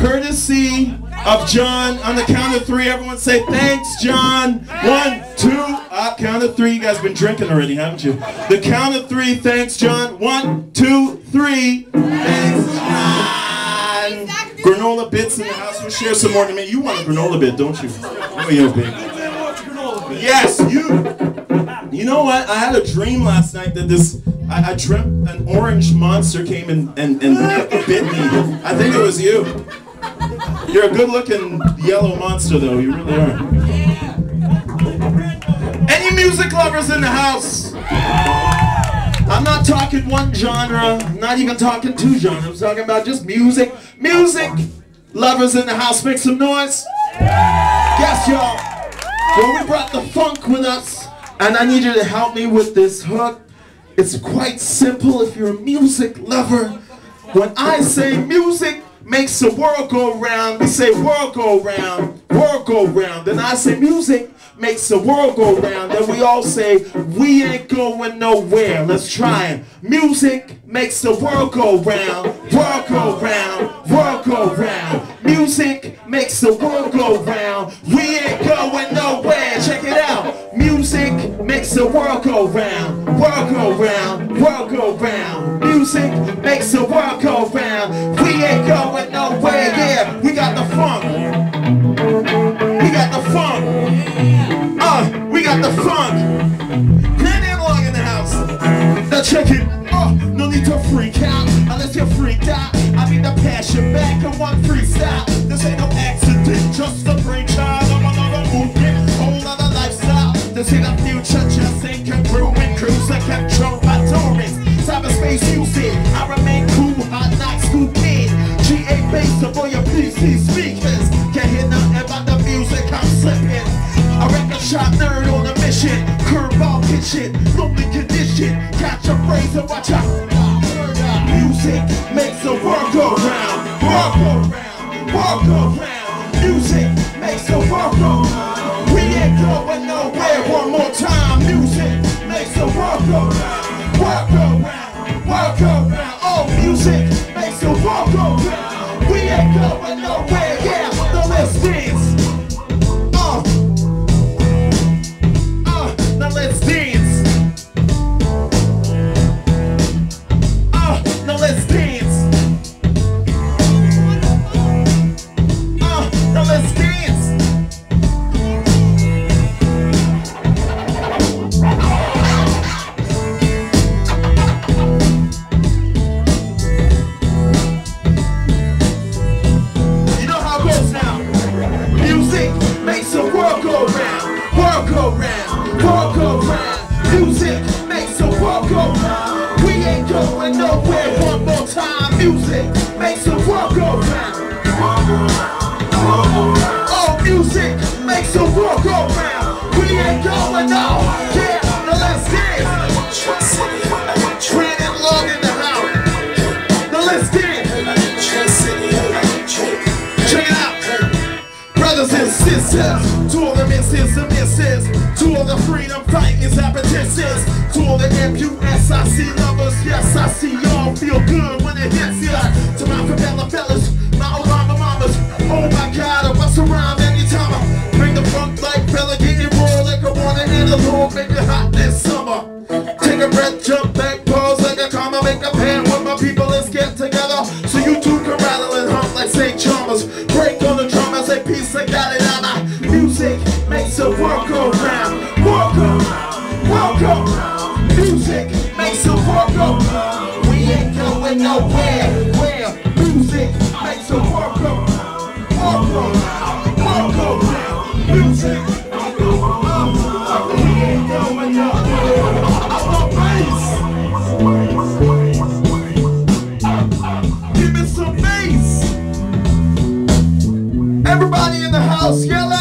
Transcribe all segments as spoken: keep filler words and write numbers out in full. courtesy of John. On the count of three, everyone say thanks, John. One, two, uh, count of three. You guys been drinking already, haven't you? The count of three, thanks, John. One, two, three, thanks, John. Granola bits in the house. We'll share some more in a minute. You want a granola bit, don't you? Oh, yo, baby. Yes, you. You know what? I had a dream last night that this, I, I dreamt an orange monster came and, and, and bit me. I think it was you. You're a good looking yellow monster though, you really are. Any music lovers in the house? I'm not talking one genre, I'm not even talking two genres, I'm talking about just music. Music lovers in the house, make some noise. Yes, y'all. Well, we brought the funk with us. And I need you to help me with this hook. It's quite simple if you're a music lover. When I say music makes the world go round, we say world go round, world go round. Then I say music makes the world go round. Then we all say we ain't going nowhere. Let's try it. Music makes the world go round, world go round, world go round. Music makes the world go round. We ain't going nowhere. Check it out. Music makes the world go round, world go round, world go round. Music makes the world go round. We ain't going nowhere, yeah. We got the funk. We got the funk. Uh, we got the funk. Grand Analog in the house. Now check it. Oh, no need to freak out unless you're freaked out. I need to pass you back and one freestyle. This ain't no accident, just a brainchild of another movement. Whole other lifestyle. This ain't a future, just ain't congruent. Cruiser controlled by tourists. Cyberspace music, I remain cool, hot, not scoop in. G A bass up on your P C speakers. Can't hear nothing about the music, I'm slipping. A record shop nerd on a mission. Curveball kitchen, lonely condition. Catch a phrase and watch out. Music makes the world go round. World go round, world go round. Music makes the world go round. We ain't going nowhere. One more time, music makes the world go round. World go round, world go round. Oh, music makes the world go round. We ain't going nowhere, yeah. Now let's dance. Uh, uh, now let's dance. Uh, now let's dance. Uh, now let's dance. Music makes the world go round. We ain't going nowhere. One more time. Music makes the world go round. Oh, music makes the world go round. We ain't going nowhere. Yeah, now let's dance. Grand Analog in the house. Now let's dance. Check it out, brothers and sisters. Two of the misses, the misses. To all the freedom fighters, appetences. To all the M U S I C lovers, yes, I see y'all feel good when it hits ya. To my Favela fellas, my Obama mamas. Oh my God, I bust around anytime I bring the funk like fella, getting raw like I wanna in a little, make it hot this summer. Take a breath, jump back, pause like a comma, make a pan with my people, let's get together. So you two can rattle and hump like Saint Chalmers. Break on the drum, I say peace, I got it out. Music makes the world go round. World go round, world go round. Music makes the world go round. We ain't going nowhere. Where music makes the world go round. World go round, world go round. Music makes the world go round. We ain't going nowhere. I'm the bass. Give me some bass. Everybody in the house, yell out.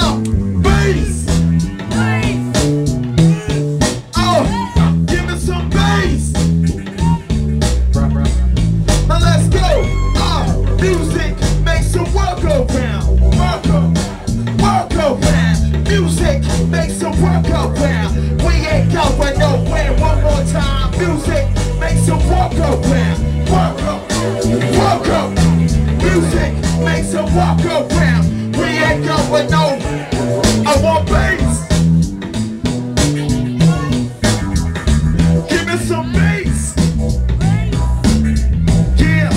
Music makes the world go round. World go, world go. Music makes her walk around. We ain't going nowhere. I want bass. Give me some bass. Yeah,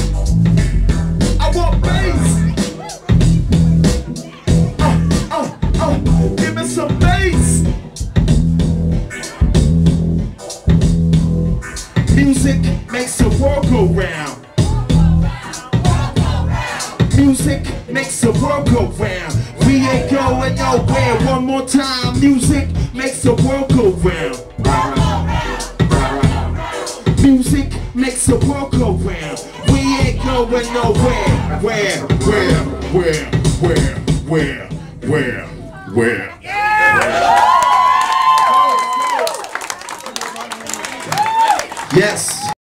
I want bass. Uh, uh, uh. Give me some bass. Music makes her walk around. Music makes the world go round. We ain't going nowhere. One more time. Music makes the world go round. Music makes the world go round. We ain't going nowhere. Where, where, where, where, where, where, where? Yes.